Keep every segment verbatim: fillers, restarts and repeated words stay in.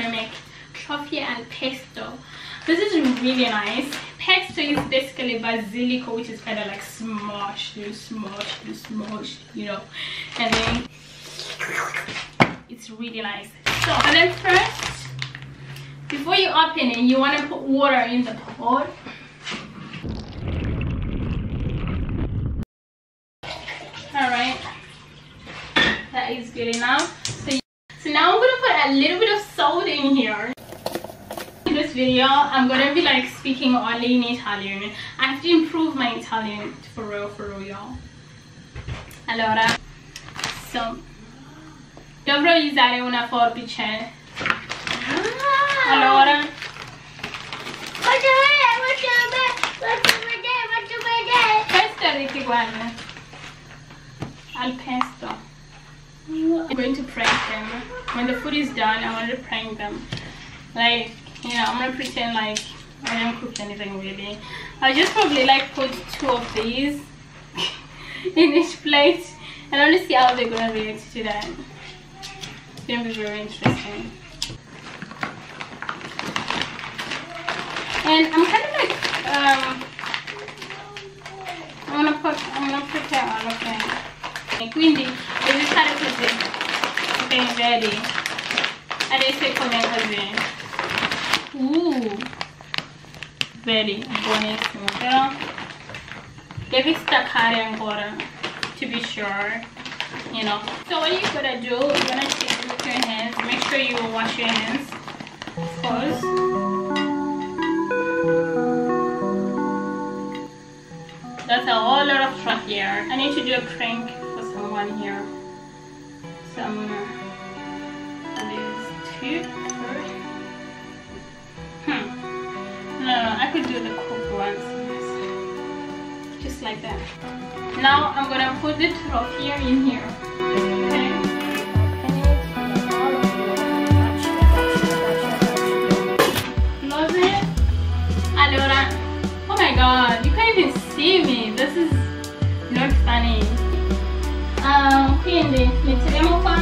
going to make trofie and pesto. This is really nice. Pesto is basically basilico, which is kind of like smashed, smashed, smashed, you know. And then it's really nice. So, and then first, before you open it, you want to put water in the pot. Alright, that is good enough. So, so now I'm going to put a little bit of salt in here. In this video, I'm going to be like speaking only in Italian. I have to improve my Italian for real, for real, y'all. Allora, so, dovrò usare una forbice. Allora, questo riguarda al pesto. I'm going to prank them. When the food is done, I want to prank them. Like, you know, I'm going to pretend like I didn't cook anything really. I just probably like put two of these in each plate. And I want to see how they're going to react to that. It's going to be very interesting. And I'm kind of like, um, I'm gonna put, I'm gonna put that on, okay. Quindi, usate così, ok, vedi? Adesso è come così. Uh, vedi, buonissimo, però devi staccare ancora, to be sure, you know. So what you're gonna do, you're gonna take with your hands, make sure you wash your hands first. That's a whole lot of trofie here. I need to do a prank for someone here. So I'm gonna do these two first. Hmm. No, no, I could do the cooked ones. Just like that. Now I'm gonna put the trofie in here. Okay. Close it. Allora. Oh my god, you can't even see. Me. This is not funny. Um, quindi li teniamo qua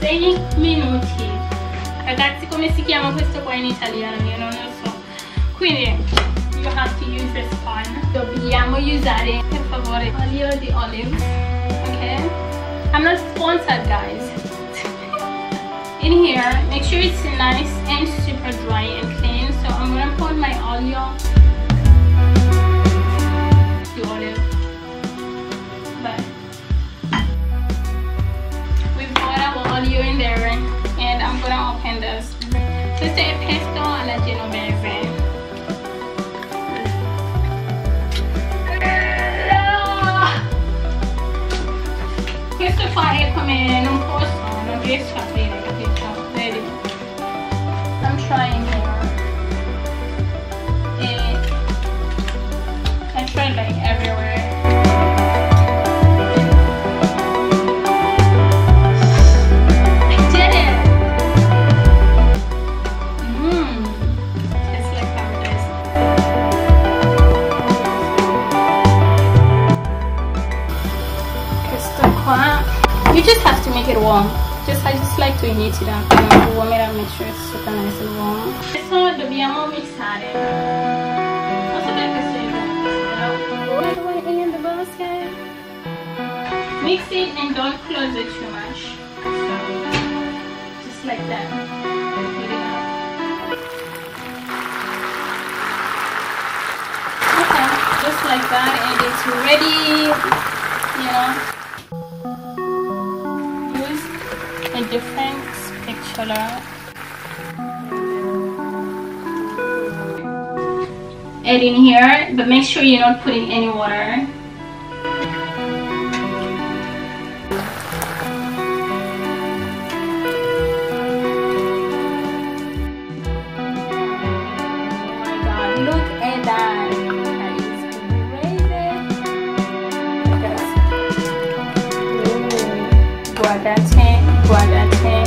sei minuti. Ragazzi, come si chiama questo qua in italiano? Io non lo so. Quindi you have to use the spon. Dobbiamo usare, per favore, olio di olive. Okay? I'm not sponsored, guys. In here, make sure it's nice and super dry and clean. So I'm gonna put my olio. Olive, but we've got our olio in there, and I'm gonna open this. This is a pesto alla Genovese. No! Questo qua è come non posso, non riesco a aprire, capito? Vedi? I'm trying more. E I tried like everywhere. You just have to make it warm. Just I just like to heat it up. You know, to warm it up, make sure it's super nice and warm. Adesso dobbiamo mixare. Non so perché stai mixando. Put it in the basket. Mix it and don't close it too much. So, just like that. Okay, just like that, and it's ready. You know. A different spatula. Add in here, but make sure you're not putting any water. Oh my god, look at that. That is crazy. Guardate. Guardate, guardate. Guardate.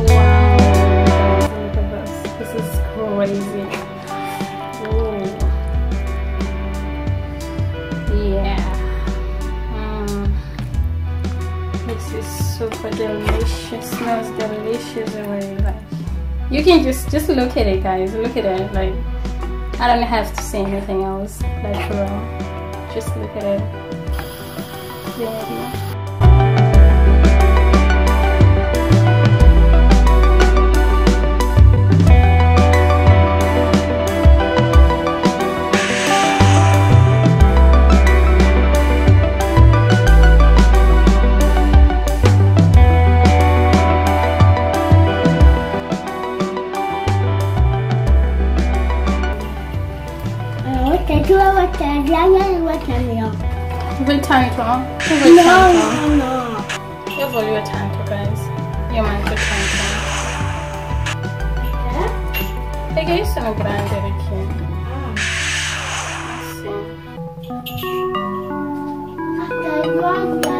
Wow, look at this. This is crazy. Ooh. Yeah. Mm. This is super delicious. Smells delicious. I really like. You can just just look at it, guys. Look at it. Like, I don't have to say anything else. Like, for real. Just look at it. Yeah. You will turn it on. You will no, turn it on. No, no. You will your turn to guys. Your man will turn it on. Yeah? Hey guys, I'm going to here. Let's see. Okay, one, okay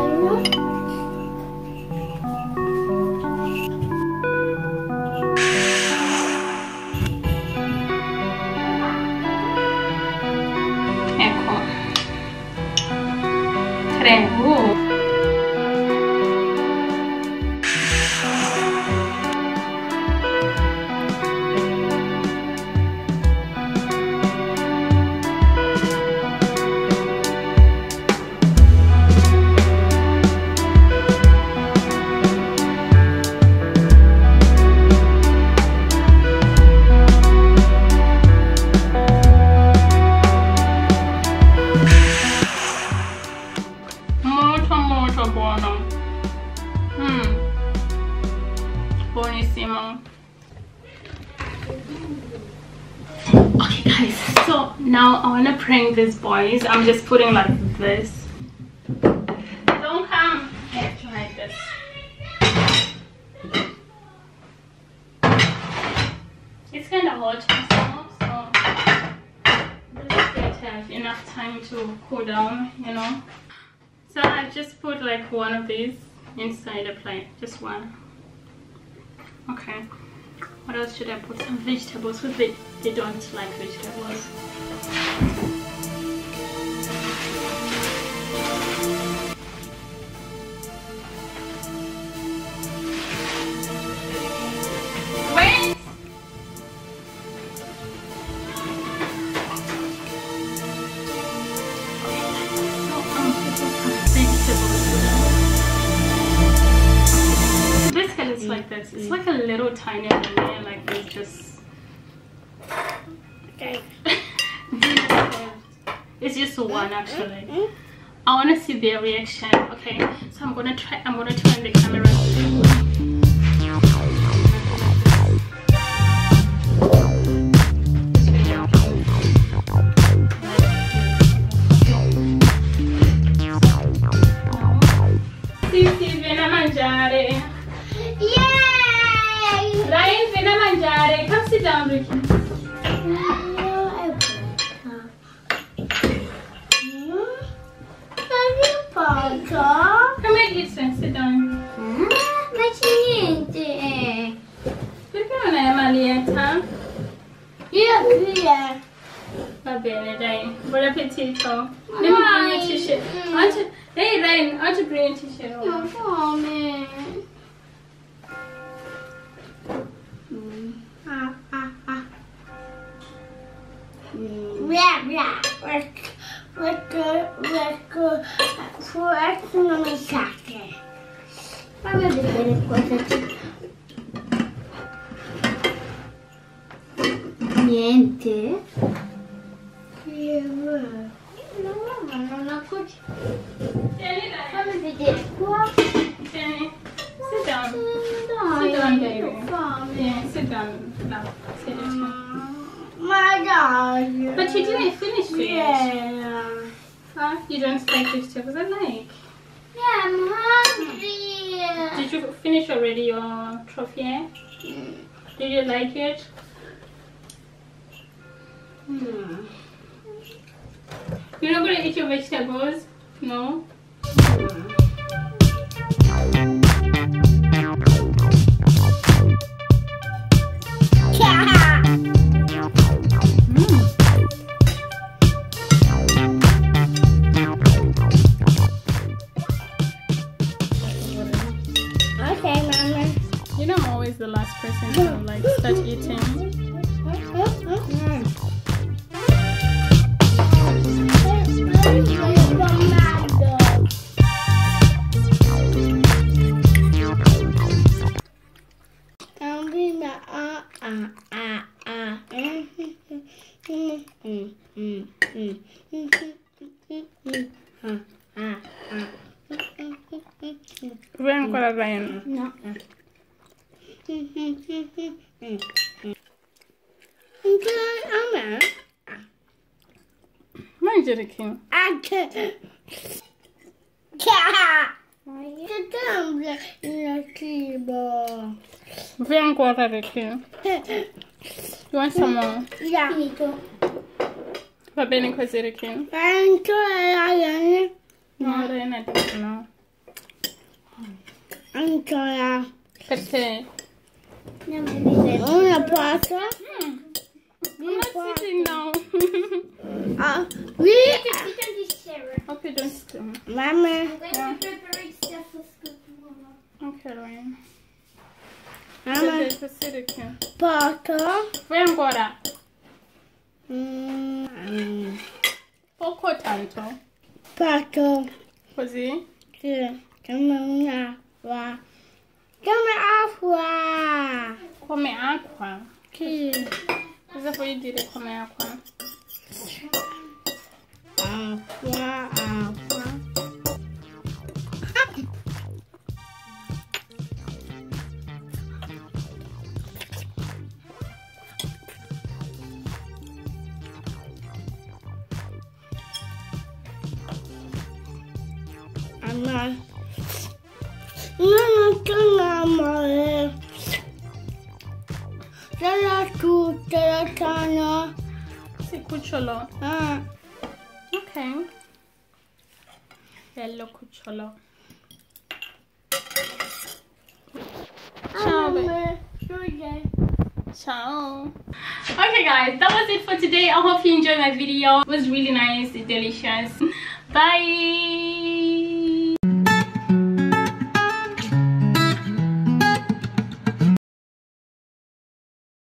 guys, so now I want to prank these boys. I'm just putting like this. Don't come. Yeah, try this. It's kind of hot, so it doesn't have enough time to cool down, you know. So I just put like one of these inside the plate, just one. Okay. What else should I put? Some vegetables, because they, they don't like vegetables. Wait! So, um, this head is like this. It's like a little tiny one. Just okay. It's just one actually. I want to see their reaction. Okay, so I'm gonna try. I'm gonna turn the camera. Come sit down, Ricky. Come here, listen, sit down. Bon appétit. Let me bring your t-shirt. Hey, Ryan, how to bring your t-shirt home? Ah, ah, ah. Blah, blah. Let's go, let's go. For us, I'm going to shock it. I'm going to get it closer. Niente. Non la cucci. Tieni, dai. Fammi vedere qua. Tieni. Sit down. Sit down, baby. Yeah, sit down. No, sit my God. But you didn't finish it. Yeah. Huh? You don't like vegetables I like. Yeah, I'm hungry. Did you finish already your trofie? Mm. Did you like it? Mm. You're not going to eat your vegetables? No? Mm. know I'm always the last person to like start eating. Vean cuál es la llena. No. Mind you, the king. I can't. Vean cuál es la king. You want some more? Yeah, me too. What being called the king? I'm too. No, they're not. No. I'm trying. Pesto. I'm gonna pasta. I'm not sitting now. uh, we. You can, you can just share it. Okay, don't sit. Mama. I'm going yeah. to prepare stuff for school tomorrow. Okay, Ryan. Mama. Pasta. When got that? Hmm. Poco tanto. Pasta. Così? Sì. Come on. Wow. Come acqua. Come acqua? Che? Cosa vuoi dire come acqua? Acqua, acqua. Amma. No, no, no, no, no, no, no, okay. Bello cucciolo. Ciao. Ciao. Okay guys, that was it for today. I hope you enjoyed my video. It was really nice, delicious. Bye.